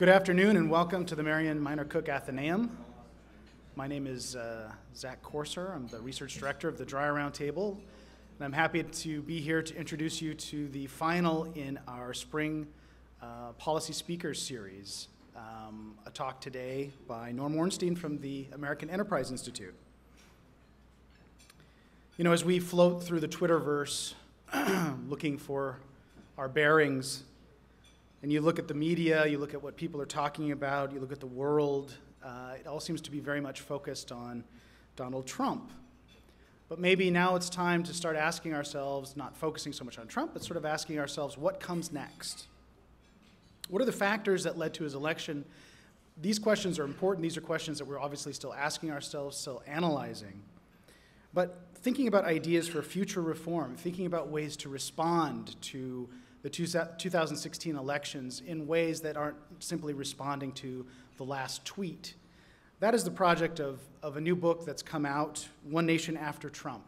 Good afternoon and welcome to the Marian Miner-Cook Athenaeum. My name is Zach Corser. I'm the research director of the Dry Around Table, and I'm happy to be here to introduce you to the final in our spring policy speakers series, a talk today by Norm Ornstein from the American Enterprise Institute. You know, as we float through the Twitterverse looking for our bearings, and you look at the media, you look at what people are talking about, you look at the world, it all seems to be very much focused on Donald Trump. But maybe now it's time to start asking ourselves, not focusing so much on Trump, but sort of asking ourselves, what comes next? What are the factors that led to his election? These questions are important. These are questions that we're obviously still asking ourselves, still analyzing. But thinking about ideas for future reform, thinking about ways to respond to the 2016 elections in ways that aren't simply responding to the last tweet. That is the project of a new book that's come out, One Nation After Trump,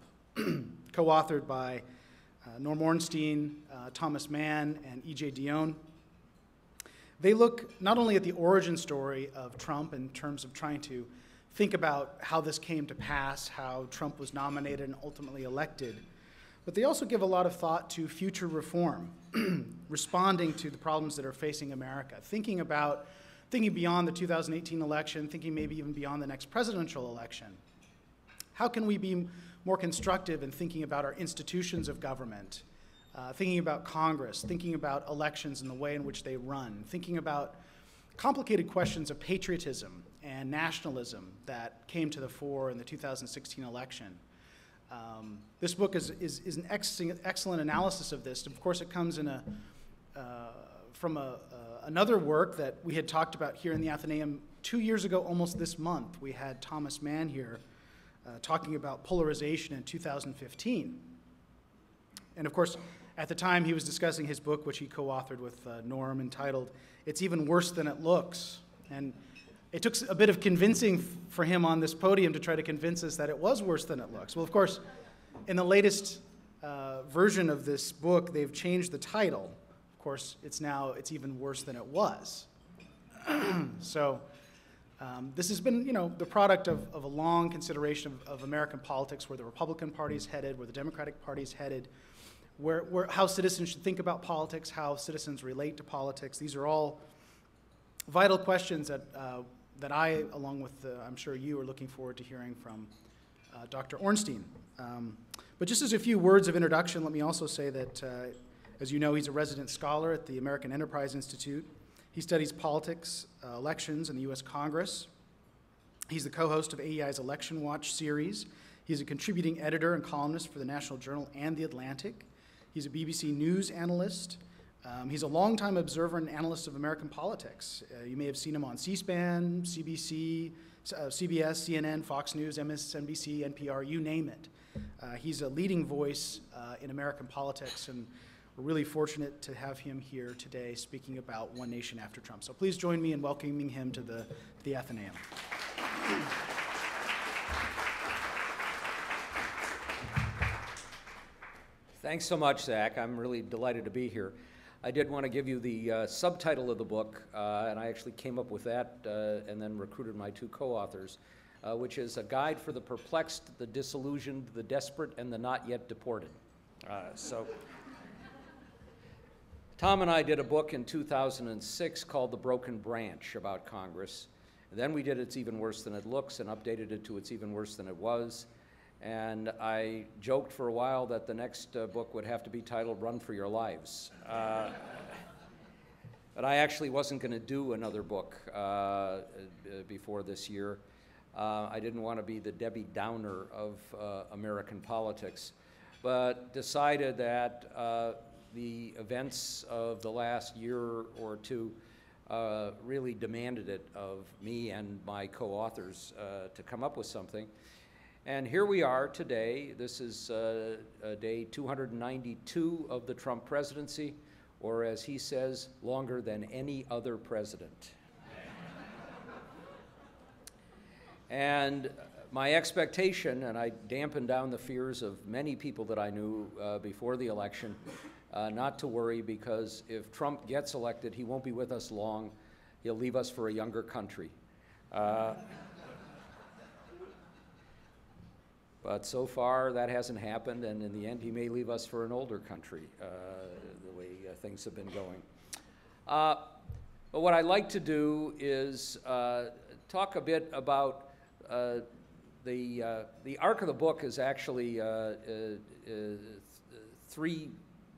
co-authored by Norm Ornstein, Thomas Mann, and E.J. Dionne. They look not only at the origin story of Trump in terms of trying to think about how this came to pass, how Trump was nominated and ultimately elected, but they also give a lot of thought to future reform, responding to the problems that are facing America, thinking beyond the 2018 election, thinking maybe even beyond the next presidential election. How can we be more constructive in thinking about our institutions of government, thinking about Congress, thinking about elections and the way in which they run, thinking about complicated questions of patriotism and nationalism that came to the fore in the 2016 election? This book is an excellent analysis of this. Of course, it comes in from another work that we had talked about here in the Athenaeum 2 years ago, almost this month. We had Thomas Mann here talking about polarization in 2015. And of course, at the time, he was discussing his book, which he co-authored with Norm, entitled It's Even Worse Than It Looks. And it took a bit of convincing for him on this podium to try to convince us that it was worse than it looks. Well, of course, in the latest version of this book, they've changed the title. Of course, it's even worse than it was. So this has been, you know, the product of a long consideration of American politics, where the Republican Party is headed, where the Democratic Party is headed, how citizens should think about politics, how citizens relate to politics. These are all vital questions that I, along with, I'm sure you, are looking forward to hearing from Dr. Ornstein. But just as a few words of introduction, let me also say that, as you know, he's a resident scholar at the American Enterprise Institute. He studies politics, elections, and the U.S. Congress. He's the co-host of AEI's Election Watch series. He's a contributing editor and columnist for the National Journal and The Atlantic. He's a BBC News analyst. He's a longtime observer and analyst of American politics. You may have seen him on C-SPAN, CBS, CNN, Fox News, MSNBC, NPR, you name it. He's a leading voice in American politics, and we're really fortunate to have him here today speaking about One Nation After Trump. So please join me in welcoming him to the Athenaeum. Thanks so much, Zach. I'm really delighted to be here. I did want to give you the subtitle of the book, and I actually came up with that and then recruited my two co-authors, which is A Guide for the Perplexed, the Disillusioned, the Desperate, and the Not Yet Deported. So Tom and I did a book in 2006 called The Broken Branch about Congress. And then we did It's Even Worse Than It Looks and updated it to It's Even Worse Than It Was. And I joked for a while that the next book would have to be titled Run for Your Lives. But I actually wasn't going to do another book before this year. I didn't want to be the Debbie Downer of American politics, but decided that the events of the last year or two really demanded it of me and my co-authors to come up with something. And here we are today. This is day 292 of the Trump presidency, or as he says, longer than any other president. And my expectation, and I dampened down the fears of many people that I knew before the election, not to worry, because if Trump gets elected, he won't be with us long. He'll leave us for a younger country. But so far, that hasn't happened, and in the end, he may leave us for an older country, the way things have been going. But what I'd like to do is talk a bit about the arc of the book is actually three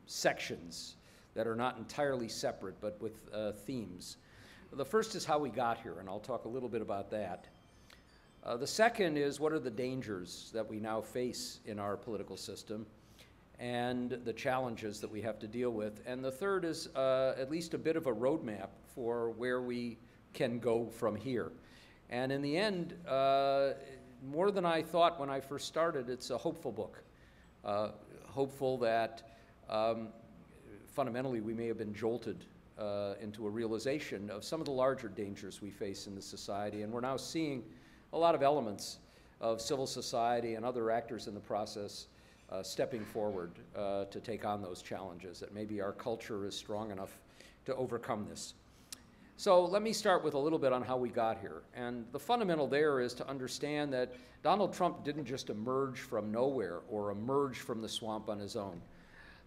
sections that are not entirely separate, but with themes. The first is how we got here, and I'll talk a little bit about that. The second is what are the dangers that we now face in our political system and the challenges that we have to deal with. And the third is at least a bit of a roadmap for where we can go from here. And in the end, more than I thought when I first started, it's a hopeful book. Hopeful that fundamentally we may have been jolted into a realization of some of the larger dangers we face in the society. And we're now seeing a lot of elements of civil society and other actors in the process stepping forward to take on those challenges, that maybe our culture is strong enough to overcome this. So let me start with a little bit on how we got here. And the fundamental there is to understand that Donald Trump didn't just emerge from nowhere or emerge from the swamp on his own.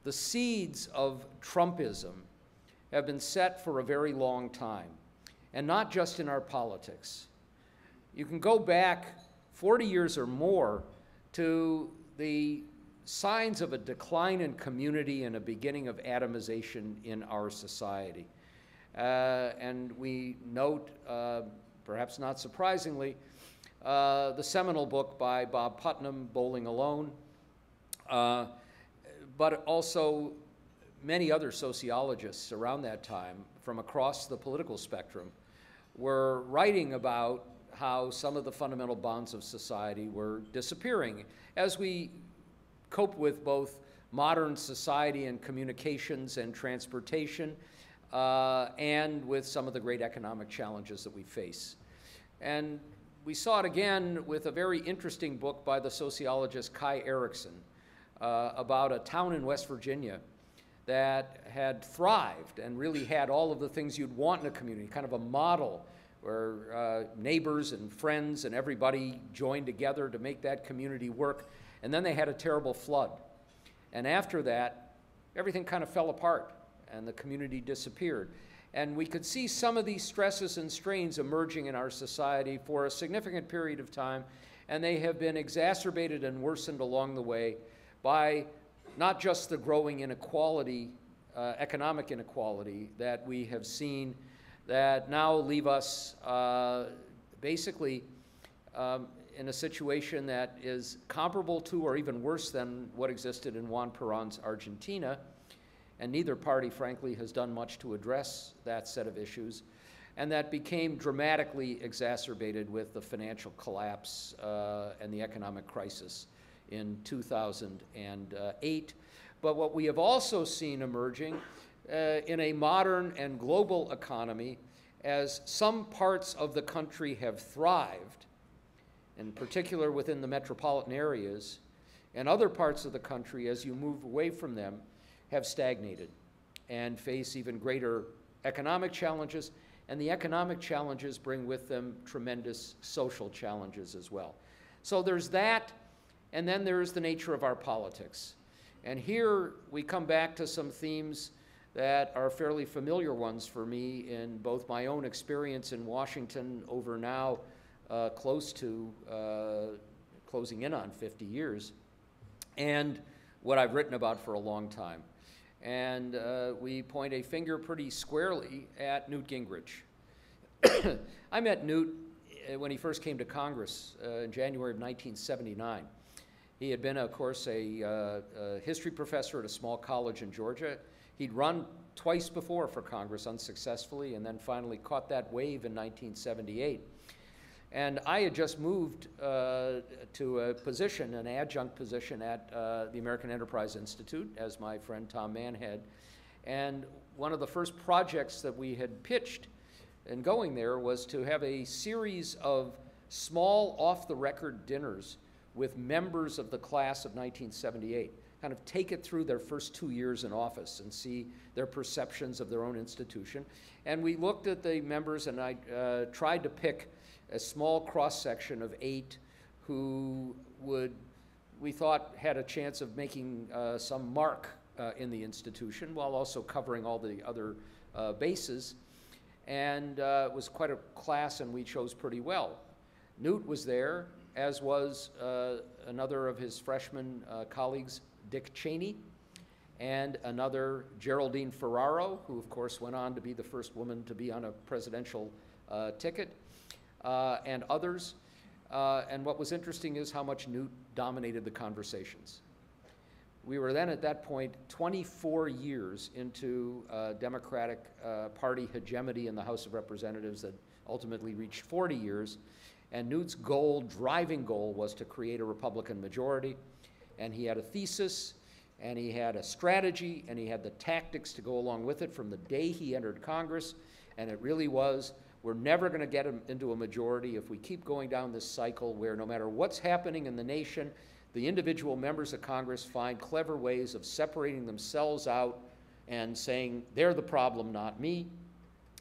The seeds of Trumpism have been set for a very long time, and not just in our politics. You can go back 40 years or more to the signs of a decline in community and a beginning of atomization in our society. And we note, perhaps not surprisingly, the seminal book by Bob Putnam, Bowling Alone, but also many other sociologists around that time from across the political spectrum were writing about how some of the fundamental bonds of society were disappearing as we cope with both modern society and communications and transportation and with some of the great economic challenges that we face. And we saw it again with a very interesting book by the sociologist Kai Erikson about a town in West Virginia that had thrived and really had all of the things you'd want in a community, kind of a model where neighbors and friends and everybody joined together to make that community work. And then they had a terrible flood. And after that, everything kind of fell apart and the community disappeared. And we could see some of these stresses and strains emerging in our society for a significant period of time. And they have been exacerbated and worsened along the way by not just the growing inequality, economic inequality that we have seen that now leave us basically in a situation that is comparable to or even worse than what existed in Juan Perón's Argentina. And neither party, frankly, has done much to address that set of issues. And that became dramatically exacerbated with the financial collapse and the economic crisis in 2008. But what we have also seen emerging in a modern and global economy, as some parts of the country have thrived, in particular within the metropolitan areas, and other parts of the country, as you move away from them, have stagnated and face even greater economic challenges. And the economic challenges bring with them tremendous social challenges as well. So there's that, and then there's the nature of our politics. And here we come back to some themes that are fairly familiar ones for me in both my own experience in Washington over now close to closing in on 50 years, and what I've written about for a long time. And we point a finger pretty squarely at Newt Gingrich. I met Newt when he first came to Congress in January of 1979. He had been, of course, a history professor at a small college in Georgia. He'd run twice before for Congress unsuccessfully and then finally caught that wave in 1978. And I had just moved to a position, an adjunct position at the American Enterprise Institute, as my friend Tom Mann had. And one of the first projects that we had pitched in going there was to have a series of small off-the-record dinners with members of the class of 1978. kind of take it through their first 2 years in office and see their perceptions of their own institution. And we looked at the members, and I tried to pick a small cross-section of 8 who would, we thought, had a chance of making some mark in the institution while also covering all the other bases. And it was quite a class, and we chose pretty well. Newt was there, as was another of his freshman colleagues, Dick Cheney, and another, Geraldine Ferraro, who of course went on to be the first woman to be on a presidential ticket, and others. And what was interesting is how much Newt dominated the conversations. We were then at that point 24 years into Democratic Party hegemony in the House of Representatives that ultimately reached 40 years. And Newt's goal, driving goal, was to create a Republican majority. And he had a thesis, and he had a strategy, and he had the tactics to go along with it from the day he entered Congress. And it really was, we're never going to get him into a majority if we keep going down this cycle where no matter what's happening in the nation, the individual members of Congress find clever ways of separating themselves out and saying, they're the problem, not me.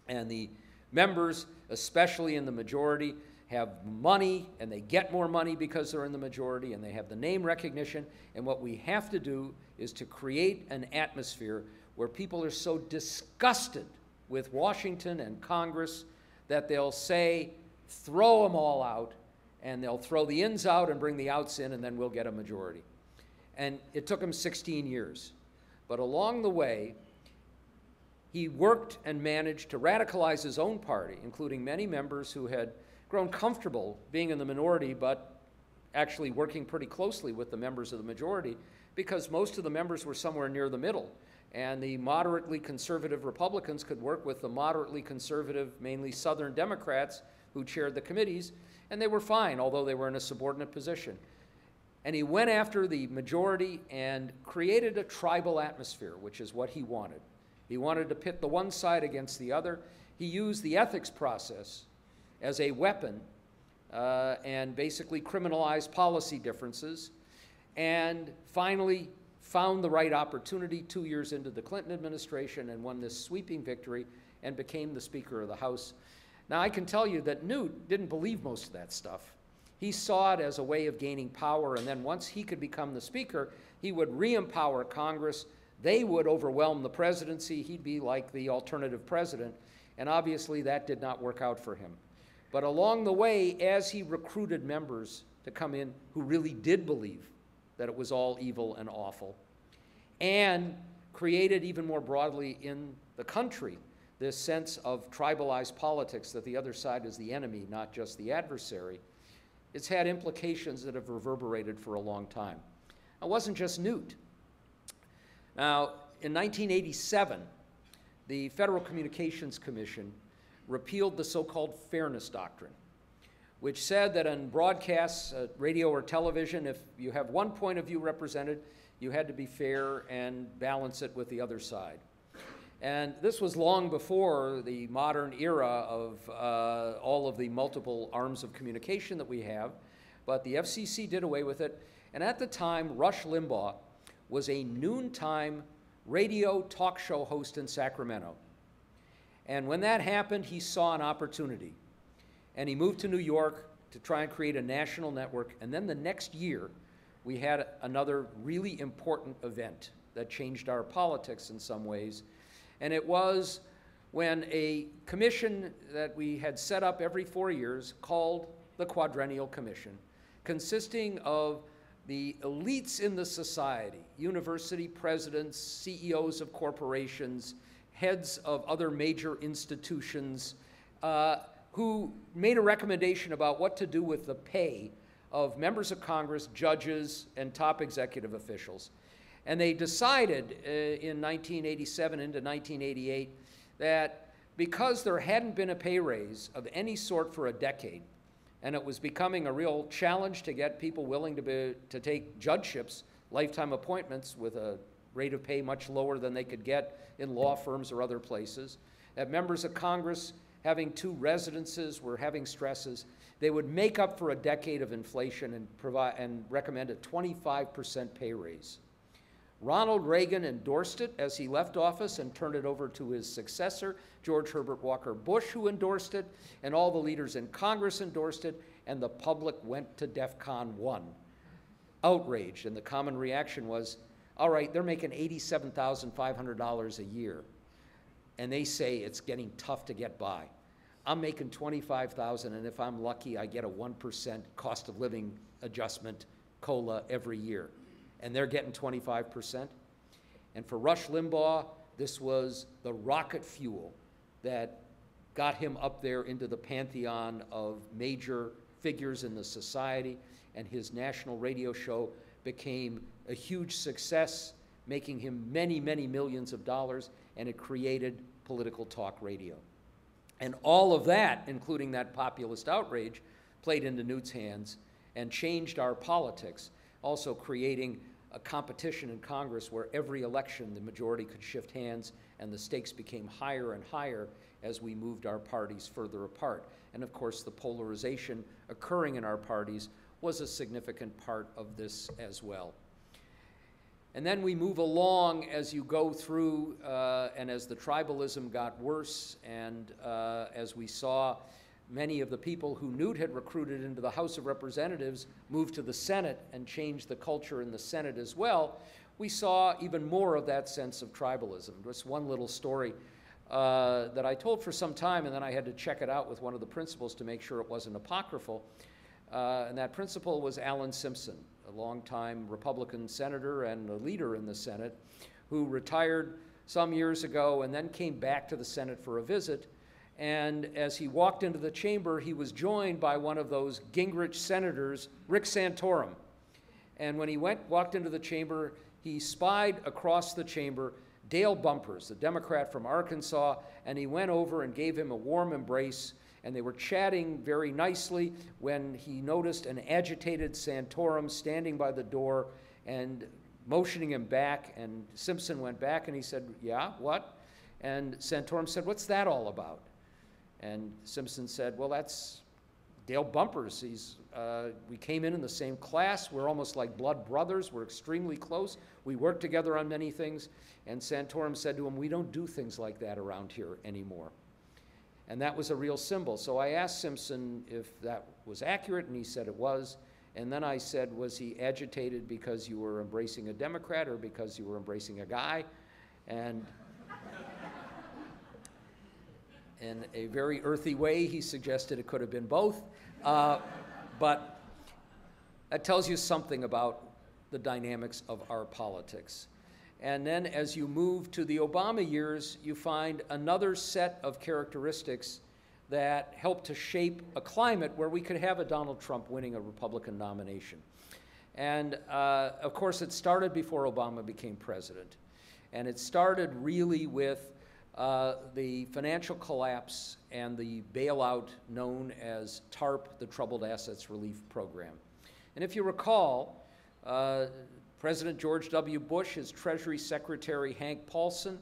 And the members, especially in the majority, have money, and they get more money because they're in the majority, and they have the name recognition. And what we have to do is to create an atmosphere where people are so disgusted with Washington and Congress that they'll say, throw them all out, and they'll throw the ins out and bring the outs in, and then we'll get a majority. And it took him 16 years. But along the way, he worked and managed to radicalize his own party, including many members who had grown comfortable being in the minority, but actually working pretty closely with the members of the majority, because most of the members were somewhere near the middle. And the moderately conservative Republicans could work with the moderately conservative, mainly Southern Democrats who chaired the committees, and they were fine, although they were in a subordinate position. And he went after the majority and created a tribal atmosphere, which is what he wanted. He wanted to pit the one side against the other. He used the ethics process as a weapon and basically criminalized policy differences, and finally found the right opportunity 2 years into the Clinton administration and won this sweeping victory and became the Speaker of the House. Now, I can tell you that Newt didn't believe most of that stuff. He saw it as a way of gaining power, and then once he could become the Speaker, he would re-empower Congress. They would overwhelm the presidency. He'd be like the alternative president, and obviously that did not work out for him. But along the way, as he recruited members to come in who really did believe that it was all evil and awful, and created even more broadly in the country this sense of tribalized politics that the other side is the enemy, not just the adversary, it's had implications that have reverberated for a long time. It wasn't just Newt. Now, in 1987, the Federal Communications Commission repealed the so-called Fairness Doctrine, which said that in broadcasts, radio or television, if you have one point of view represented, you had to be fair and balance it with the other side. And this was long before the modern era of all of the multiple arms of communication that we have, but the FCC did away with it. And at the time, Rush Limbaugh was a noontime radio talk show host in Sacramento. And when that happened, he saw an opportunity. And he moved to New York to try and create a national network. And then the next year, we had another really important event that changed our politics in some ways. And it was when a commission that we had set up every 4 years called the Quadrennial Commission, consisting of the elites in the society, university presidents, CEOs of corporations, heads of other major institutions, who made a recommendation about what to do with the pay of members of Congress, judges, and top executive officials. And they decided in 1987 into 1988 that because there hadn't been a pay raise of any sort for a decade, and it was becoming a real challenge to get people willing to take judgeships, lifetime appointments with a rate of pay much lower than they could get in law firms or other places, that members of Congress having 2 residences were having stresses. They would make up for a decade of inflation and recommend a 25% pay raise. Ronald Reagan endorsed it as he left office and turned it over to his successor, George Herbert Walker Bush, who endorsed it, and all the leaders in Congress endorsed it, and the public went to DEFCON 1, outraged, and the common reaction was, all right, they're making $87,500 a year, and they say it's getting tough to get by. I'm making $25,000, and if I'm lucky, I get a 1% cost of living adjustment COLA every year. And they're getting 25%. And for Rush Limbaugh, this was the rocket fuel that got him up there into the pantheon of major figures in the society, and his national radio show became a huge success, making him many, many millions of dollars, and it created political talk radio. And all of that, including that populist outrage, played into Newt's hands and changed our politics, also creating a competition in Congress where every election the majority could shift hands, and the stakes became higher and higher as we moved our parties further apart. And of course, the polarization occurring in our parties was a significant part of this as well. And then we move along as you go through, and as the tribalism got worse, and as we saw many of the people who Newt had recruited into the House of Representatives moved to the Senate and changed the culture in the Senate as well, we saw even more of that sense of tribalism. Just one little story that I told for some time, and then I had to check it out with one of the principals to make sure it wasn't apocryphal. And that principal was Alan Simpson, a longtime Republican senator and a leader in the Senate, who retired some years ago and then came back to the Senate for a visit. And as he walked into the chamber, he was joined by one of those Gingrich senators, Rick Santorum. And when he walked into the chamber, he spied across the chamber Dale Bumpers, the Democrat from Arkansas, and he went over and gave him a warm embrace. And they were chatting very nicely when he noticed an agitated Santorum standing by the door and motioning him back. And Simpson went back and he said, "Yeah, what?" And Santorum said, "What's that all about?" And Simpson said, "Well, that's Dale Bumpers. We came in the same class. We're almost like blood brothers. We're extremely close. We work together on many things." And Santorum said to him, "We don't do things like that around here anymore." And that was a real symbol. So I asked Simpson if that was accurate, and he said it was. And then I said, "Was he agitated because you were embracing a Democrat or because you were embracing a guy?" And in a very earthy way, he suggested it could have been both. But that tells you something about the dynamics of our politics. And then as you move to the Obama years, you find another set of characteristics that helped to shape a climate where we could have a Donald Trump winning a Republican nomination. And of course, it started before Obama became president. And it started really with the financial collapse and the bailout known as TARP, the Troubled Assets Relief Program. And if you recall, President George W. Bush, his Treasury Secretary Hank Paulson,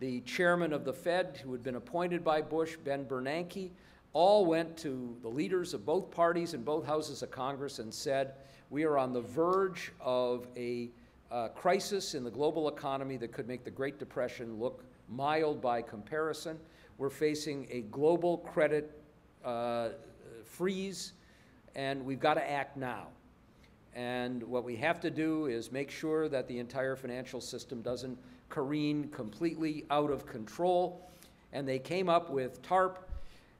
the chairman of the Fed who had been appointed by Bush, Ben Bernanke, all went to the leaders of both parties in both houses of Congress and said, "We are on the verge of a crisis in the global economy that could make the Great Depression look mild by comparison. We're facing a global credit freeze, and we've got to act now. And what we have to do is make sure that the entire financial system doesn't careen completely out of control." And they came up with TARP,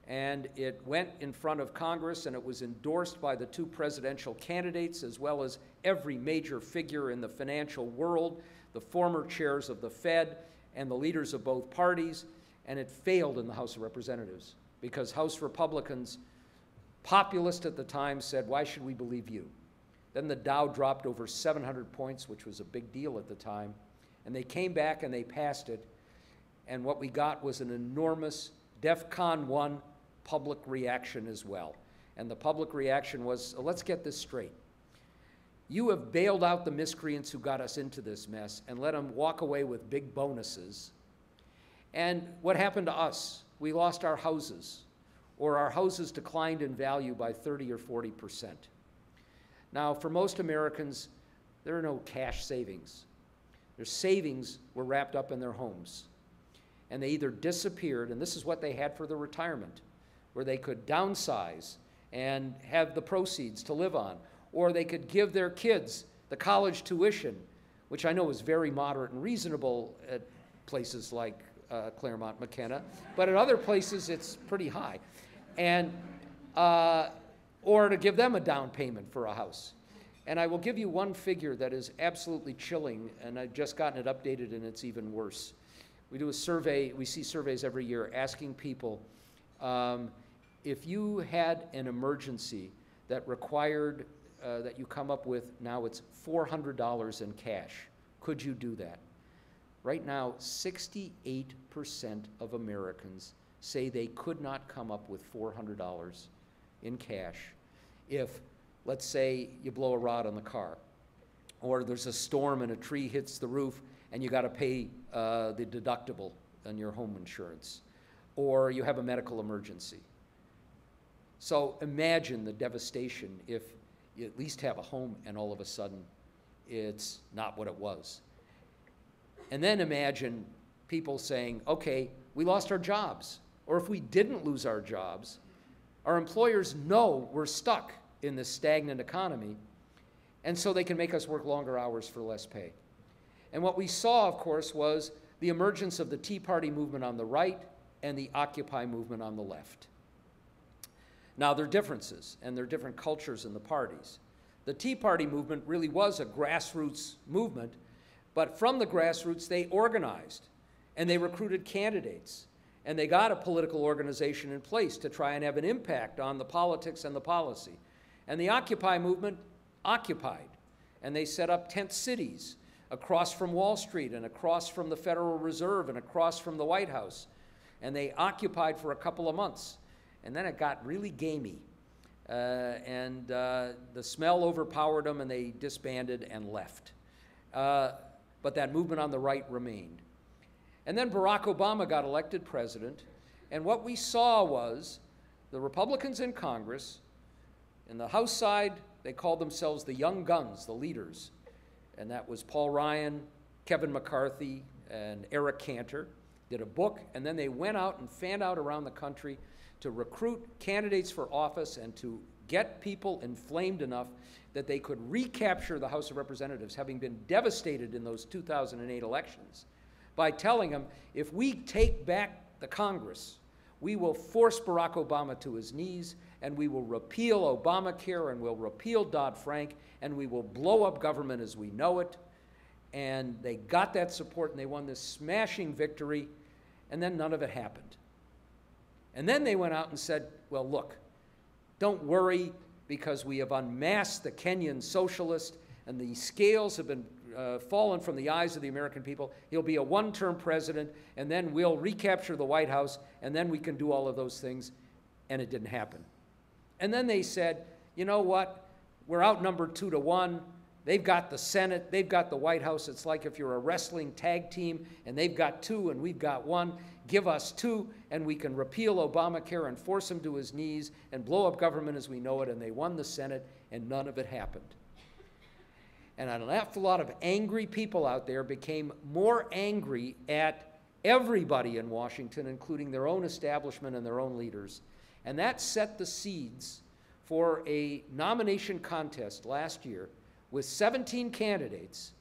and it went in front of Congress, and it was endorsed by the two presidential candidates as well as every major figure in the financial world, the former chairs of the Fed and the leaders of both parties. And it failed in the House of Representatives because House Republicans, populist at the time, said, "Why should we believe you?" Then the Dow dropped over 700 points, which was a big deal at the time. And they came back and they passed it. And what we got was an enormous DEFCON 1 public reaction as well. And the public reaction was, "Let's get this straight. You have bailed out the miscreants who got us into this mess and let them walk away with big bonuses. And what happened to us? We lost our houses, or our houses declined in value by 30 or 40%. Now, for most Americans, there are no cash savings. Their savings were wrapped up in their homes. And they either disappeared, and this is what they had for their retirement, where they could downsize and have the proceeds to live on, or they could give their kids the college tuition, which I know is very moderate and reasonable at places like Claremont McKenna, but at other places it's pretty high. And, or to give them a down payment for a house. And I will give you one figure that is absolutely chilling, and I've just gotten it updated and it's even worse. We do a survey, we see surveys every year asking people, if you had an emergency that required that you come up with, now it's $400 in cash, could you do that? Right now, 68% of Americans say they could not come up with $400 in cash if, let's say, you blow a rod on the car, or there's a storm and a tree hits the roof and you got to pay the deductible on your home insurance, or you have a medical emergency. So imagine the devastation if you at least have a home and all of a sudden it's not what it was. And then imagine people saying, okay, we lost our jobs, or if we didn't lose our jobs, our employers know we're stuck in this stagnant economy, and so they can make us work longer hours for less pay. And what we saw, of course, was the emergence of the Tea Party movement on the right and the Occupy movement on the left. Now, there are differences, and there are different cultures in the parties. The Tea Party movement really was a grassroots movement, but from the grassroots, they organized, and they recruited candidates, and they got a political organization in place to try and have an impact on the politics and the policy. And the Occupy movement occupied, and they set up tent cities across from Wall Street and across from the Federal Reserve and across from the White House, and they occupied for a couple of months. And then it got really gamey, and the smell overpowered them, and they disbanded and left. But that movement on the right remained. And then Barack Obama got elected president, and what we saw was the Republicans in Congress, in the House side, they called themselves the young guns, the leaders, and that was Paul Ryan, Kevin McCarthy, and Eric Cantor, did a book, and then they went out and fanned out around the country to recruit candidates for office and to get people inflamed enough that they could recapture the House of Representatives, having been devastated in those 2008 elections, by telling them, if we take back the Congress, we will force Barack Obama to his knees, and we will repeal Obamacare, and we'll repeal Dodd-Frank, and we will blow up government as we know it. And they got that support, and they won this smashing victory, and then none of it happened. And then they went out and said, well, look, don't worry, because we have unmasked the Kenyan socialist, and the scales have been fallen from the eyes of the American people. He'll be a one-term president, and then we'll recapture the White House, and then we can do all of those things, and it didn't happen. And then they said, you know what, we're outnumbered 2-1. They've got the Senate, they've got the White House. It's like if you're a wrestling tag team and they've got two and we've got one, give us two and we can repeal Obamacare and force him to his knees and blow up government as we know it. And they won the Senate and none of it happened. And an awful lot of angry people out there became more angry at everybody in Washington, including their own establishment and their own leaders. And that set the seeds for a nomination contest last year with 17 candidates,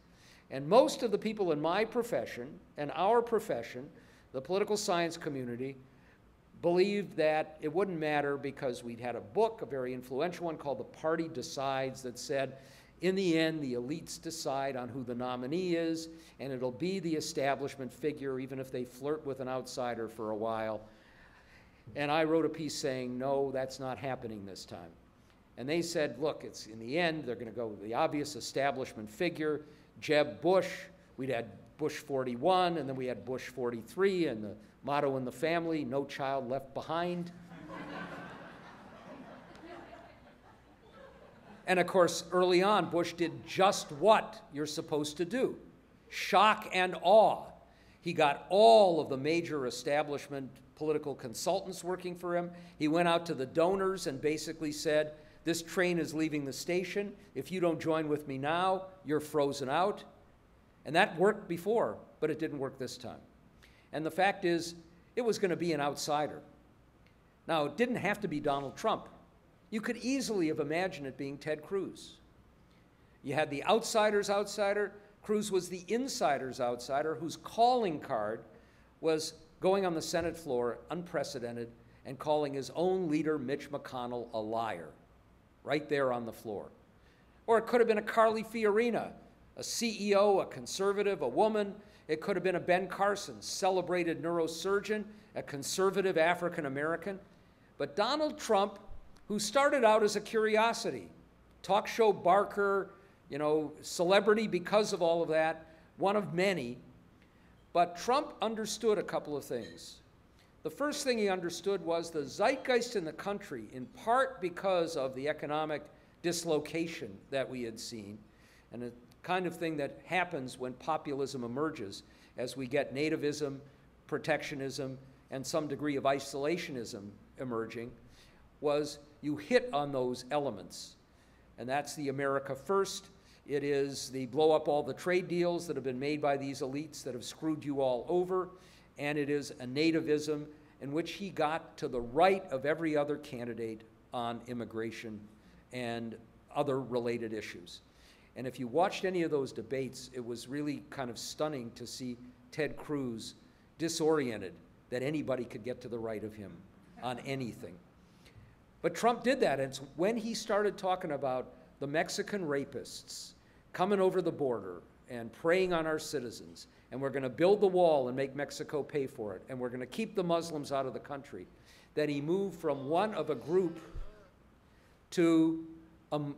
and most of the people in my profession and our profession, the political science community, believed that it wouldn't matter because we'd had a book, a very influential one called The Party Decides, that said, in the end, the elites decide on who the nominee is, and it'll be the establishment figure, even if they flirt with an outsider for a while. And I wrote a piece saying, no, that's not happening this time. And they said, look, it's in the end, they're going to go with the obvious establishment figure, Jeb Bush. We'd had Bush 41, and then we had Bush 43, and the motto in the family, no child left behind. And of course, early on, Bush did just what you're supposed to do, shock and awe. He got all of the major establishment political consultants working for him. He went out to the donors and basically said, this train is leaving the station. If you don't join with me now, you're frozen out. And that worked before, but it didn't work this time. And the fact is, it was going to be an outsider. Now, it didn't have to be Donald Trump. You could easily have imagined it being Ted Cruz. You had the outsider's outsider. Cruz was the insider's outsider, whose calling card was going on the Senate floor, unprecedented, and calling his own leader, Mitch McConnell, a liar, right there on the floor. Or it could have been a Carly Fiorina, a CEO, a conservative, a woman. It could have been a Ben Carson, celebrated neurosurgeon, a conservative African-American. But Donald Trump, who started out as a curiosity, talk show barker, you know, celebrity because of all of that, one of many. But Trump understood a couple of things. The first thing he understood was the zeitgeist in the country, in part because of the economic dislocation that we had seen, and the kind of thing that happens when populism emerges, as we get nativism, protectionism, and some degree of isolationism emerging, was you hit on those elements. And that's the America First. It is the blow up all the trade deals that have been made by these elites that have screwed you all over. And it is a nativism in which he got to the right of every other candidate on immigration and other related issues. And if you watched any of those debates, it was really kind of stunning to see Ted Cruz disoriented that anybody could get to the right of him on anything. But Trump did that, and it's when he started talking about the Mexican rapists coming over the border and preying on our citizens, and we're going to build the wall and make Mexico pay for it, and we're going to keep the Muslims out of the country, that he moved from one of a group to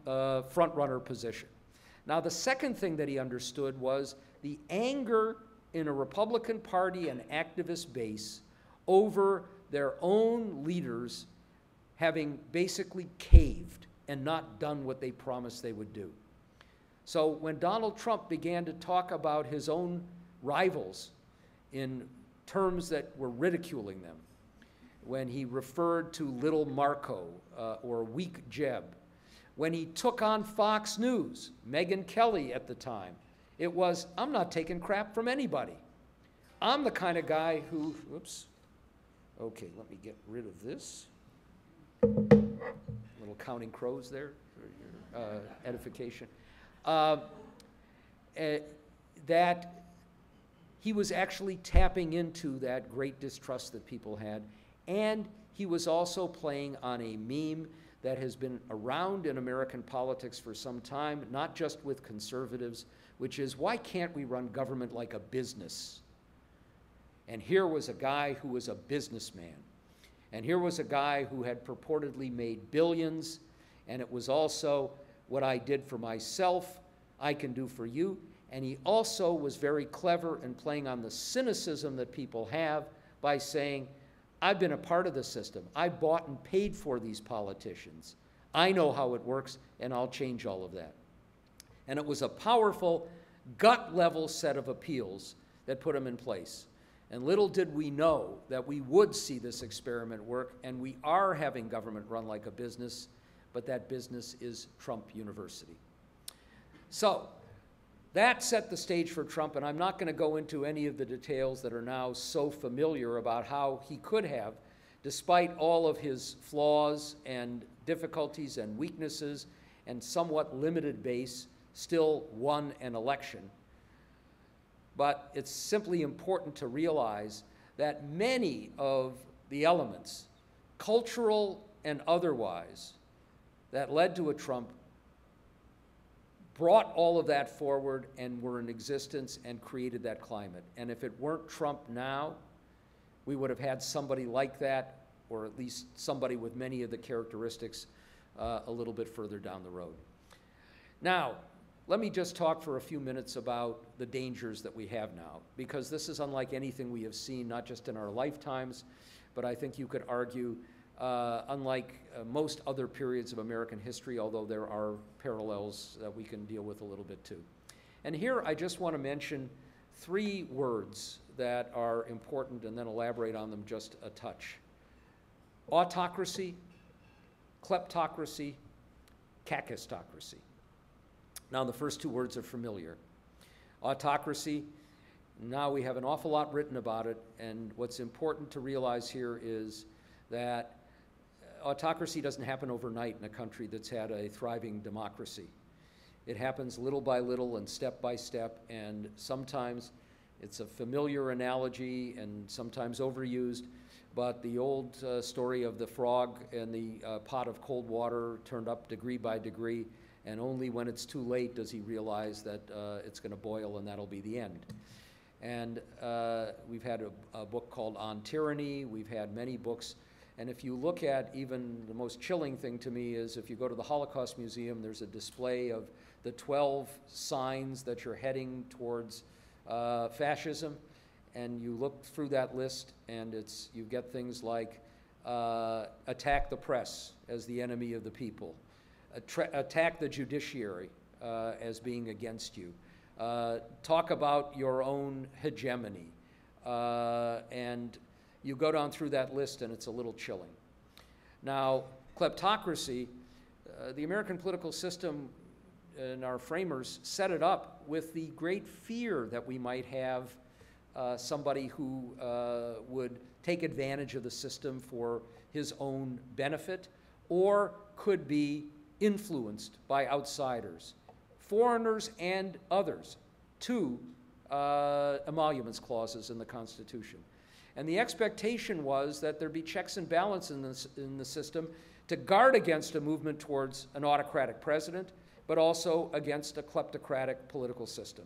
a front-runner position. Now, the second thing that he understood was the anger in a Republican Party and activist base over their own leaders having basically caved and not done what they promised they would do. So when Donald Trump began to talk about his own rivals in terms that were ridiculing them, when he referred to little Marco or weak Jeb, when he took on Fox News, Megyn Kelly at the time, it was, I'm not taking crap from anybody. I'm the kind of guy who, oops, okay, let me get rid of this. Little Counting Crows there for your edification. That he was actually tapping into that great distrust that people had, and he was also playing on a meme that has been around in American politics for some time, not just with conservatives, which is, why can't we run government like a business? And here was a guy who was a businessman. And here was a guy who had purportedly made billions, and it was also, what I did for myself, I can do for you. And he also was very clever in playing on the cynicism that people have by saying, I've been a part of the system. I bought and paid for these politicians. I know how it works, and I'll change all of that. And it was a powerful, gut-level set of appeals that put him in place. And little did we know that we would see this experiment work, and we are having government run like a business, but that business is Trump University. So that set the stage for Trump, and I'm not going to go into any of the details that are now so familiar about how he could have, despite all of his flaws and difficulties and weaknesses and somewhat limited base, still won an election. But it's simply important to realize that many of the elements, cultural and otherwise, that led to a Trump brought all of that forward and were in existence and created that climate. And if it weren't Trump now, we would have had somebody like that, or at least somebody with many of the characteristics a little bit further down the road. Now, let me just talk for a few minutes about the dangers that we have now, because this is unlike anything we have seen, not just in our lifetimes, but I think you could argue unlike most other periods of American history, although there are parallels that we can deal with a little bit too. And here I just want to mention three words that are important and then elaborate on them just a touch. Autocracy, kleptocracy, kakistocracy. Now, the first two words are familiar. autocracy. Now we have an awful lot written about it, and what's important to realize here is that autocracy doesn't happen overnight in a country that's had a thriving democracy. It happens little by little and step by step, and sometimes it's a familiar analogy and sometimes overused, but the old story of the frog and the pot of cold water turned up degree by degree, and only when it's too late does he realize that it's going to boil and that'll be the end. And we've had a book called On Tyranny. We've had many books. And if you look at, even the most chilling thing to me is if you go to the Holocaust Museum, there's a display of the 12 signs that you're heading towards fascism. And you look through that list, and it's, you get things like attack the press as the enemy of the people, attack the judiciary as being against you, talk about your own hegemony, and you go down through that list, and it's a little chilling. Now, kleptocracy, the American political system and our framers set it up with the great fear that we might have somebody who would take advantage of the system for his own benefit or could be influenced by outsiders, foreigners and others, two emoluments clauses in the Constitution. And the expectation was that there'd be checks and balances in the system to guard against a movement towards an autocratic president, but also against a kleptocratic political system.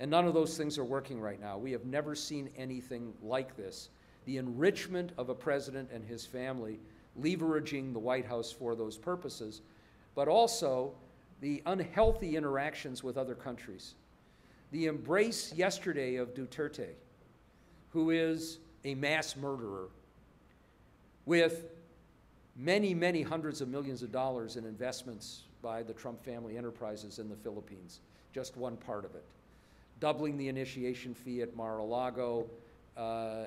And none of those things are working right now. We have never seen anything like this. The enrichment of a president and his family, leveraging the White House for those purposes, but also the unhealthy interactions with other countries. The embrace yesterday of Duterte, who is a mass murderer with many, many hundreds of millions of dollars in investments by the Trump family enterprises in the Philippines, just one part of it. Doubling the initiation fee at Mar-a-Lago,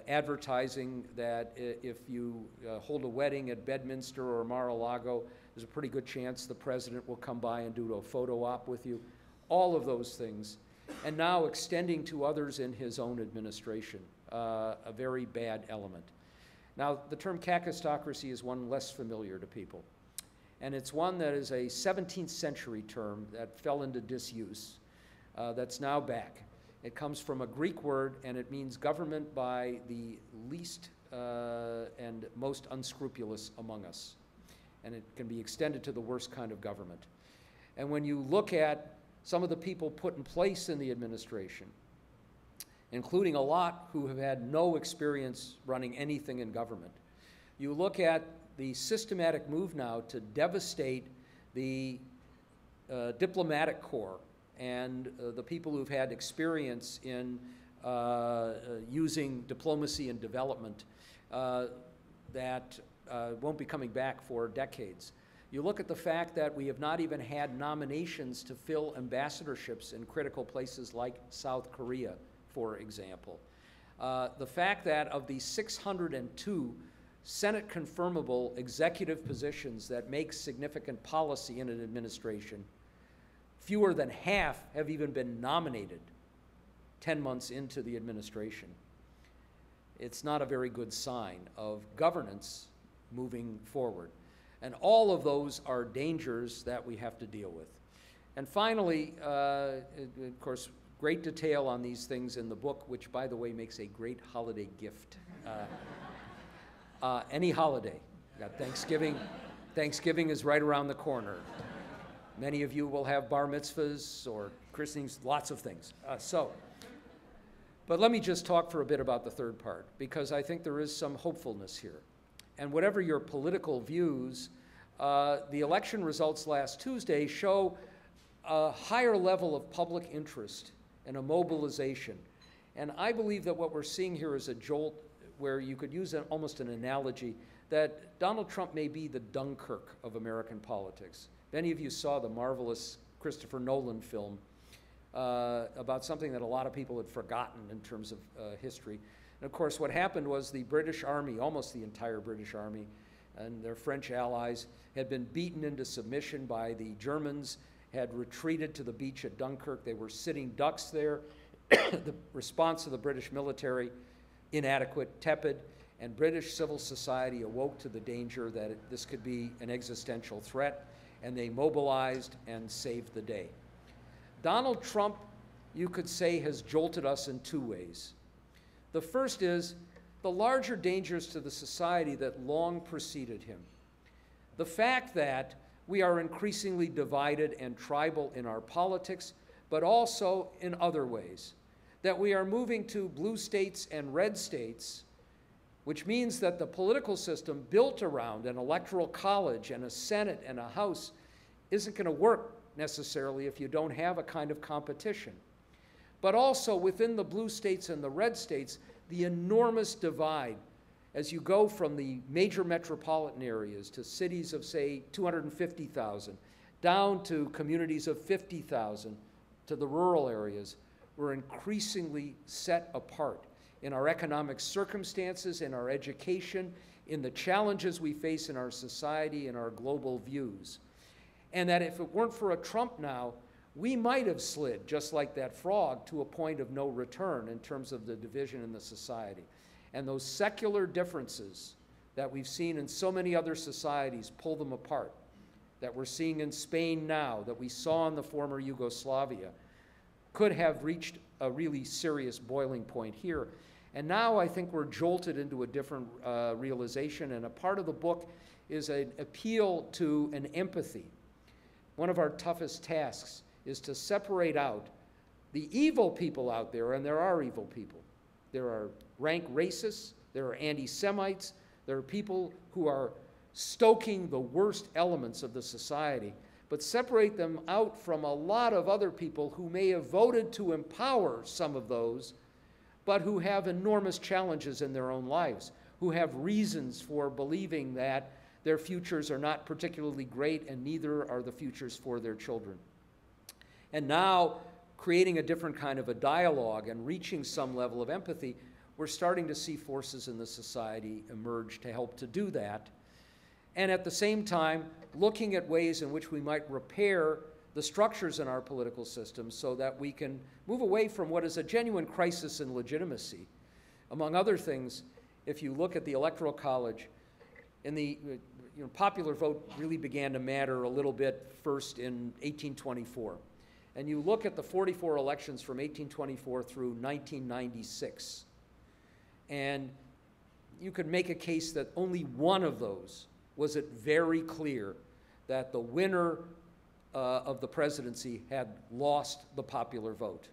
advertising that if you hold a wedding at Bedminster or Mar-a-Lago, there's a pretty good chance the president will come by and do a photo op with you. All of those things. And now extending to others in his own administration, a very bad element. Now, the term kakistocracy is one less familiar to people. And it's one that is a 17th century term that fell into disuse that's now back. It comes from a Greek word, and it means government by the least and most unscrupulous among us. And it can be extended to the worst kind of government. And when you look at some of the people put in place in the administration, including a lot who have had no experience running anything in government, you look at the systematic move now to devastate the diplomatic corps and the people who've had experience in using diplomacy and development that won't be coming back for decades. You look at the fact that we have not even had nominations to fill ambassadorships in critical places like South Korea, for example. The fact that of the 602 Senate confirmable executive positions that make significant policy in an administration, fewer than half have even been nominated 10 months into the administration. It's not a very good sign of governance moving forward. And all of those are dangers that we have to deal with. And finally, of course, great detail on these things in the book, which, by the way, makes a great holiday gift. Any holiday. We've got Thanksgiving. Thanksgiving is right around the corner. Many of you will have bar mitzvahs or christenings, lots of things. But let me just talk for a bit about the third part, because I think there is some hopefulness here. And whatever your political views, the election results last Tuesday show a higher level of public interest and a mobilization. And I believe that what we're seeing here is a jolt where you could use almost an analogy that Donald Trump may be the Dunkirk of American politics. Many of you saw the marvelous Christopher Nolan film about something that a lot of people had forgotten in terms of history. And of course, what happened was the British Army, almost the entire British Army, and their French allies had been beaten into submission by the Germans, had retreated to the beach at Dunkirk. They were sitting ducks there. The response of the British military, inadequate, tepid, and British civil society awoke to the danger that this could be an existential threat, and they mobilized and saved the day. Donald Trump, you could say, has jolted us in two ways. The first is the larger dangers to the society that long preceded him. The fact that we are increasingly divided and tribal in our politics, but also in other ways. That we are moving to blue states and red states, which means that the political system built around an electoral college and a Senate and a House isn't going to work necessarily if you don't have a kind of competition. But also within the blue states and the red states, the enormous divide as you go from the major metropolitan areas to cities of, say, 250,000, down to communities of 50,000, to the rural areas, we're increasingly set apart in our economic circumstances, in our education, in the challenges we face in our society, in our global views. And that if it weren't for a Trump now, we might have slid, just like that frog, to a point of no return in terms of the division in the society. And those secular differences that we've seen in so many other societies pull them apart, that we're seeing in Spain now, that we saw in the former Yugoslavia, could have reached a really serious boiling point here. And now I think we're jolted into a different realization, and a part of the book is an appeal to an empathy. One of our toughest tasks is to separate out the evil people out there, and there are evil people. There are rank racists, there are anti-Semites, there are people who are stoking the worst elements of the society, but separate them out from a lot of other people who may have voted to empower some of those, but who have enormous challenges in their own lives, who have reasons for believing that their futures are not particularly great, and neither are the futures for their children. And now, creating a different kind of a dialogue and reaching some level of empathy, we're starting to see forces in the society emerge to help to do that. And at the same time, looking at ways in which we might repair the structures in our political system so that we can move away from what is a genuine crisis in legitimacy. Among other things, if you look at the Electoral College, in the popular vote really began to matter a little bit first in 1824. And you look at the 44 elections from 1824 through 1996, and you could make a case that only one of those was it very clear that the winner of the presidency had lost the popular vote.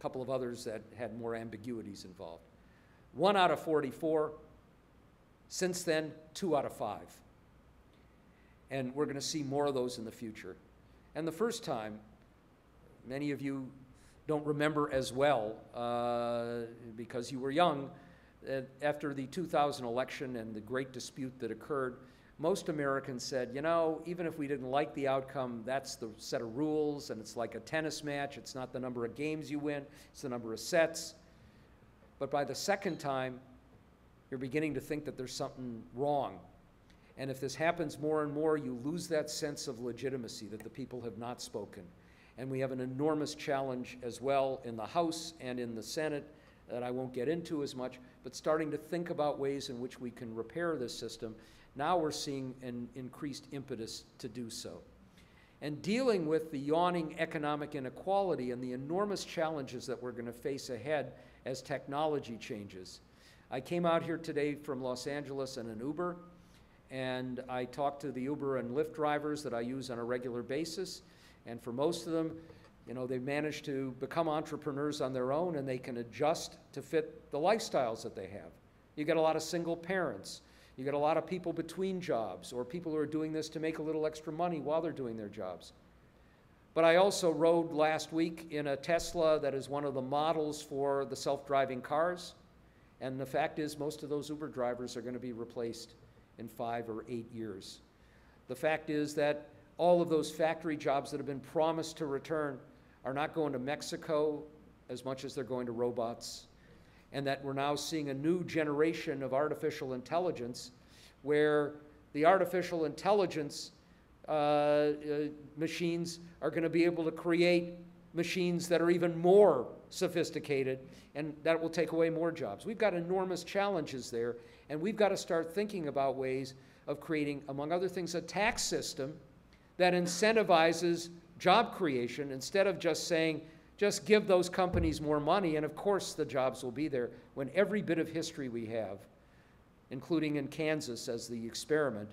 A couple of others that had more ambiguities involved. 1 out of 44. Since then, 2 out of 5. And we're going to see more of those in the future. And the first time, many of you don't remember as well because you were young. After the 2000 election and the great dispute that occurred, most Americans said, you know, even if we didn't like the outcome, that's the set of rules, and it's like a tennis match. It's not the number of games you win, it's the number of sets. But by the second time, you're beginning to think that there's something wrong. And if this happens more and more, you lose that sense of legitimacy that the people have not spoken. And we have an enormous challenge as well in the House and in the Senate that I won't get into as much, but starting to think about ways in which we can repair this system. Now we're seeing an increased impetus to do so. And dealing with the yawning economic inequality and the enormous challenges that we're going to face ahead as technology changes. I came out here today from Los Angeles in an Uber, and I talked to the Uber and Lyft drivers that I use on a regular basis, and for most of them, you know, they've managed to become entrepreneurs on their own, and they can adjust to fit the lifestyles that they have. You get a lot of single parents. You get a lot of people between jobs, or people who are doing this to make a little extra money while they're doing their jobs. But I also rode last week in a Tesla that is one of the models for the self-driving cars. And the fact is, most of those Uber drivers are going to be replaced in 5 or 8 years. The fact is that all of those factory jobs that have been promised to return are not going to Mexico as much as they're going to robots, and that we're now seeing a new generation of artificial intelligence where the artificial intelligence machines are going to be able to create machines that are even more sophisticated, and that will take away more jobs. We've got enormous challenges there, and we've got to start thinking about ways of creating, among other things, a tax system that incentivizes job creation instead of just saying, just give those companies more money, and of course the jobs will be there, when every bit of history we have, including in Kansas as the experiment,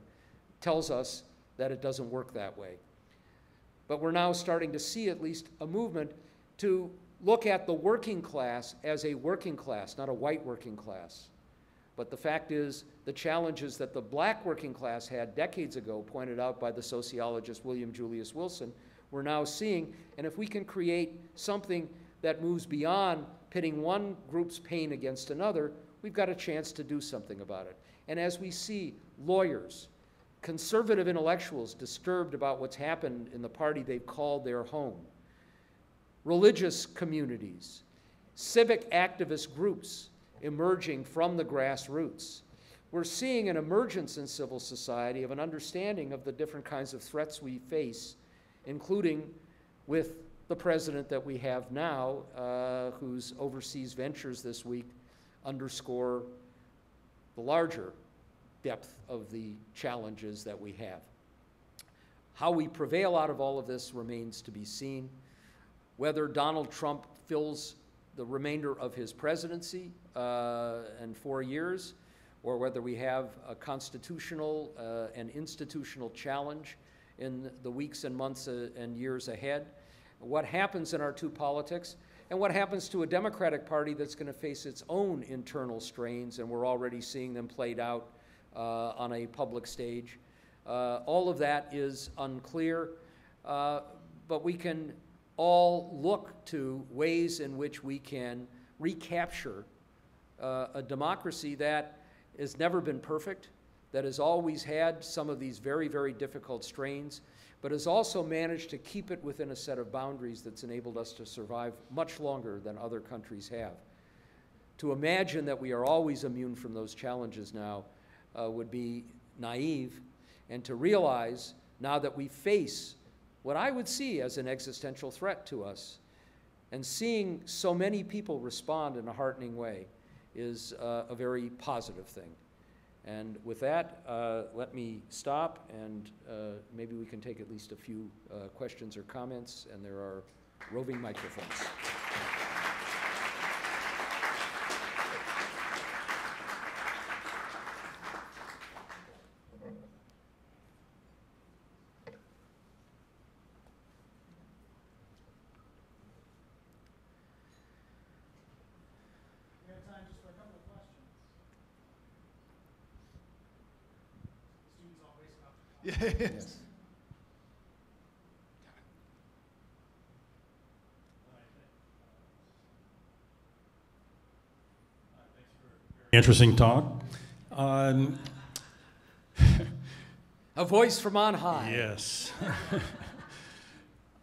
tells us that it doesn't work that way. But we're now starting to see at least a movement to look at the working class as a working class, not a white working class. But the fact is, the challenges that the black working class had decades ago, pointed out by the sociologist William Julius Wilson, we're now seeing. And if we can create something that moves beyond pitting one group's pain against another, we've got a chance to do something about it. And as we see lawyers, conservative intellectuals disturbed about what's happened in the party they've called their home, religious communities, civic activist groups emerging from the grassroots, we're seeing an emergence in civil society of an understanding of the different kinds of threats we face, including with the president that we have now, whose overseas ventures this week underscore the larger depth of the challenges that we have. How we prevail out of all of this remains to be seen. Whether Donald Trump fills the remainder of his presidency and 4 years, or whether we have a constitutional and institutional challenge in the weeks and months and years ahead, what happens in our two politics, and what happens to a Democratic Party that's going to face its own internal strains, and we're already seeing them played out on a public stage. All of that is unclear, but we can all look to ways in which we can recapture a democracy that has never been perfect, that has always had some of these very, very difficult strains, but has also managed to keep it within a set of boundaries that's enabled us to survive much longer than other countries have. To imagine that we are always immune from those challenges now would be naive, and to realize now that we face what I would see as an existential threat to us, and seeing so many people respond in a heartening way is a very positive thing. And with that, let me stop, and maybe we can take at least a few questions or comments, and there are roving microphones. Yes. Interesting talk. A voice from on high. Yes.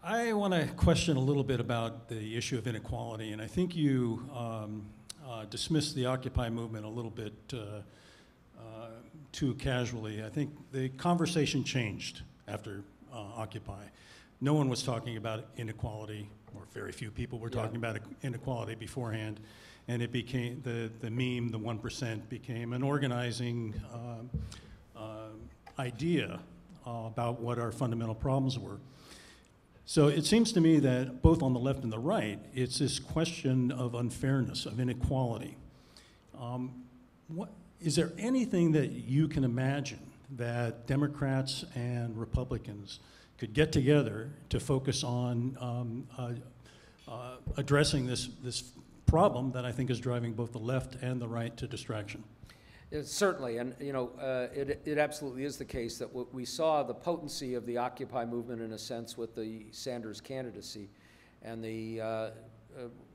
I want to question a little bit about the issue of inequality, and I think you dismissed the Occupy movement a little bit too casually. I think the conversation changed after Occupy. No one was talking about inequality, or very few people were talking about inequality beforehand, and it became, the meme, the 1%, became an organizing idea about what our fundamental problems were. So it seems to me that both on the left and the right, it's this question of unfairness, of inequality. Is there anything that you can imagine that Democrats and Republicans could get together to focus on addressing this problem that I think is driving both the left and the right to distraction? Certainly, and you know, it absolutely is the case that what we saw the potency of the Occupy movement in a sense with the Sanders candidacy and the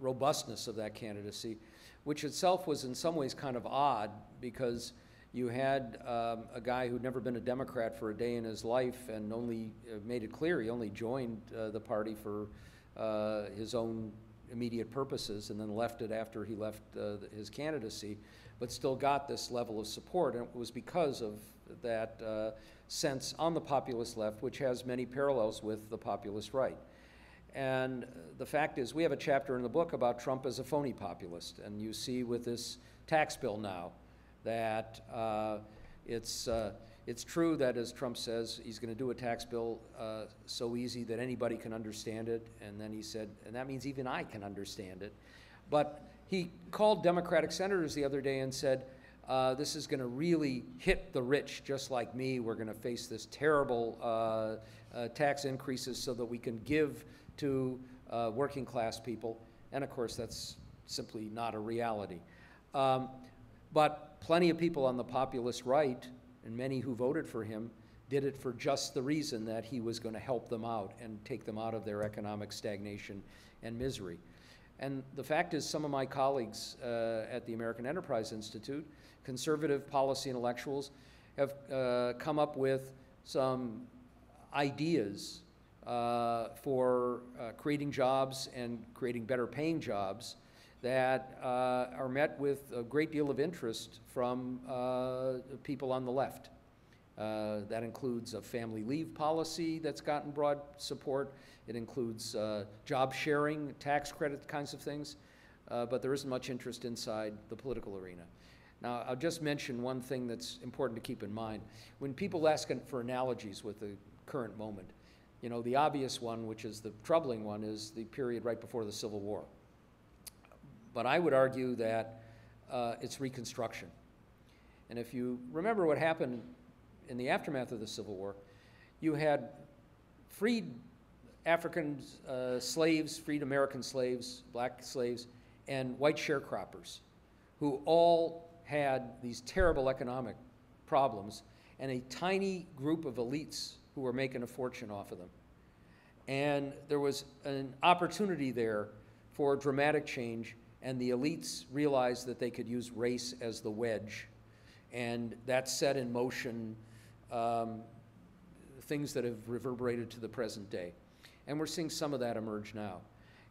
robustness of that candidacy, which itself was in some ways kind of odd, because you had a guy who'd never been a Democrat for a day in his life and only made it clear he only joined the party for his own immediate purposes and then left it after he left his candidacy, but still got this level of support. And it was because of that sense on the populist left, which has many parallels with the populist right. And the fact is, we have a chapter in the book about Trump as a phony populist. And you see with this tax bill now that it's true that, as Trump says, he's going to do a tax bill so easy that anybody can understand it. And then he said, and that means even I can understand it. But he called Democratic senators the other day and said, this is going to really hit the rich just like me. We're going to face this terrible tax increases so that we can give to working class people. And of course, that's simply not a reality. But plenty of people on the populist right, and many who voted for him, did it for just the reason that he was going to help them out and take them out of their economic stagnation and misery. And the fact is, some of my colleagues at the American Enterprise Institute, conservative policy intellectuals, have come up with some ideas for creating jobs and creating better paying jobs that are met with a great deal of interest from people on the left. That includes a family leave policy that's gotten broad support. It includes job sharing, tax credit kinds of things. But there isn't much interest inside the political arena. Now, I'll just mention one thing that's important to keep in mind. When people ask for analogies with the current moment, you know, the obvious one, which is the troubling one, is the period right before the Civil War. But I would argue that it's Reconstruction. And if you remember what happened in the aftermath of the Civil War, you had freed African slaves, freed American slaves, black slaves, and white sharecroppers, who all had these terrible economic problems, and a tiny group of elites who were making a fortune off of them. And there was an opportunity there for dramatic change. And the elites realized that they could use race as the wedge. And that set in motion things that have reverberated to the present day. And we're seeing some of that emerge now.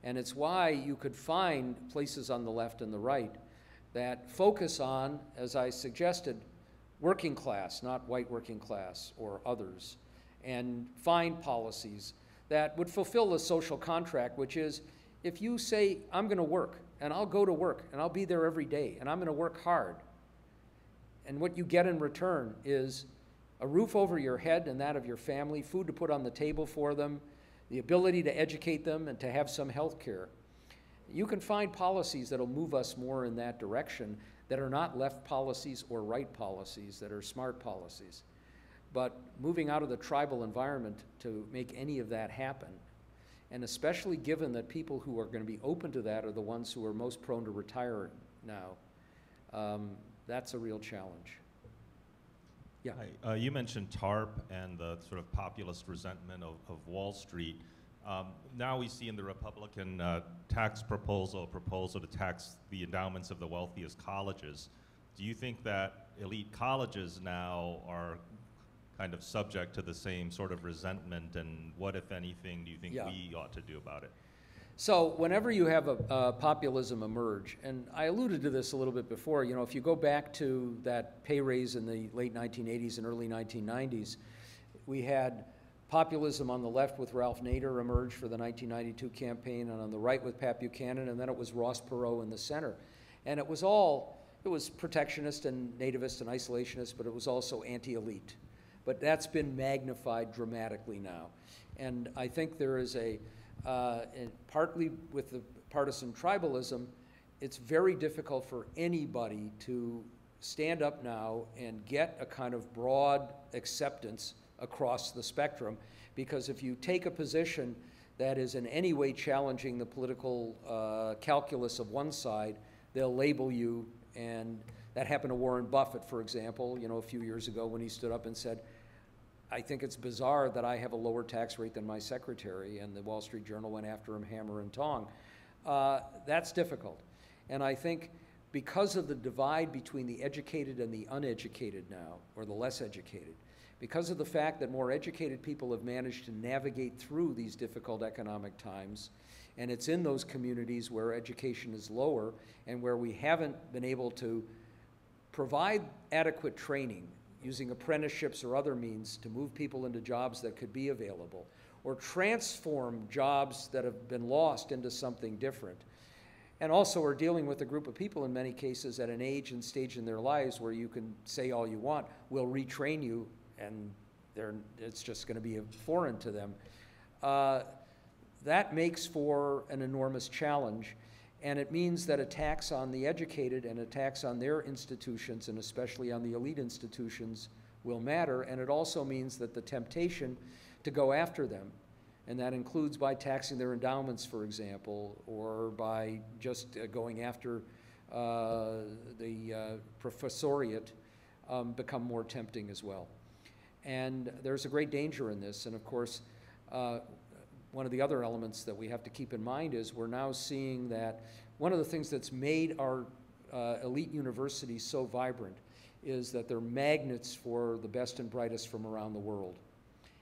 And it's why you could find places on the left and the right that focus on, as I suggested, working class, not white working class or others, and find policies that would fulfill the social contract, which is, if you say, I'm going to work, and I'll go to work, and I'll be there every day, and I'm going to work hard, and what you get in return is a roof over your head and that of your family, food to put on the table for them, the ability to educate them, and to have some health care. You can find policies that'll move us more in that direction that are not left policies or right policies, that are smart policies. But moving out of the tribal environment to make any of that happen, and especially given that people who are going to be open to that are the ones who are most prone to retire now, that's a real challenge. Yeah. Hi. You mentioned TARP and the sort of populist resentment of Wall Street. Now we see in the Republican tax proposal to tax the endowments of the wealthiest colleges. Do you think that elite colleges now are kind of subject to the same sort of resentment, and what, if anything, do you think we ought to do about it? So whenever you have a populism emerge, and I alluded to this a little bit before, you know, if you go back to that pay raise in the late 1980s and early 1990s, we had populism on the left with Ralph Nader emerge for the 1992 campaign, and on the right with Pat Buchanan, and then it was Ross Perot in the center. And it was all, it was protectionist and nativist and isolationist, but it was also anti-elite. But that's been magnified dramatically now. And I think there is a, partly with the partisan tribalism, it's very difficult for anybody to stand up now and get a kind of broad acceptance across the spectrum. Because if you take a position that is in any way challenging the political calculus of one side, they'll label you. And that happened to Warren Buffett, for example, you know, a few years ago when he stood up and said, I think it's bizarre that I have a lower tax rate than my secretary, and the Wall Street Journal went after him hammer and tong. That's difficult. And I think because of the divide between the educated and the uneducated now, or the less educated, because of the fact that more educated people have managed to navigate through these difficult economic times and it's in those communities where education is lower and where we haven't been able to provide adequate training using apprenticeships or other means to move people into jobs that could be available, or transform jobs that have been lost into something different. And also are dealing with a group of people in many cases at an age and stage in their lives where you can say all you want, we'll retrain you, and it's just going to be foreign to them. That makes for an enormous challenge, and it means that attacks on the educated and attacks on their institutions, and especially on the elite institutions, will matter. And it also means that the temptation to go after them, and that includes by taxing their endowments, for example, or by just going after the professoriate, become more tempting as well. And there's a great danger in this. And of course, one of the other elements that we have to keep in mind is we're now seeing that one of the things that's made our elite universities so vibrant is that they're magnets for the best and brightest from around the world.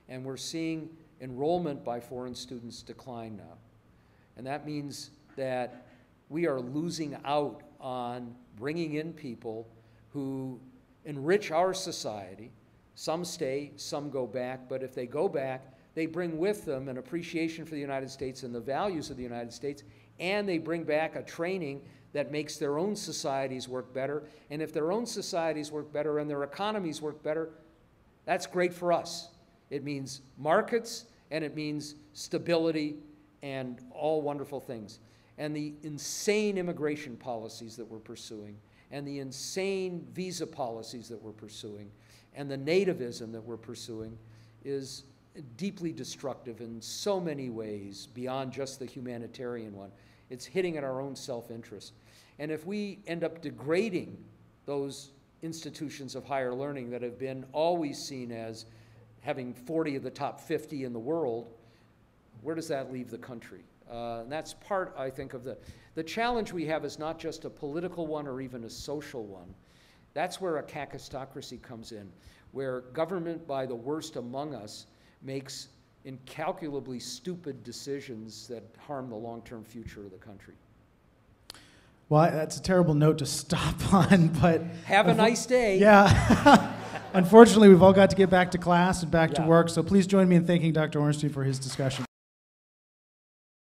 And we're seeing enrollment by foreign students decline now. And that means that we are losing out on bringing in people who enrich our society. Some stay, some go back, but if they go back, they bring with them an appreciation for the United States and the values of the United States, and they bring back a training that makes their own societies work better. And if their own societies work better and their economies work better, that's great for us. It means markets, and it means stability, and all wonderful things. And the insane immigration policies that we're pursuing, and the insane visa policies that we're pursuing, and the nativism that we're pursuing is deeply destructive in so many ways beyond just the humanitarian one. It's hitting at our own self-interest. And if we end up degrading those institutions of higher learning that have been always seen as having 40 of the top 50 in the world, where does that leave the country? And that's part, I think, of the challenge we have is not just a political one or even a social one. That's where a kakistocracy comes in, where government by the worst among us makes incalculably stupid decisions that harm the long-term future of the country. Well, that's a terrible note to stop on, but... Have a nice day. Yeah. Unfortunately, we've all got to get back to class and back to work, so please join me in thanking Dr. Ornstein for his discussion.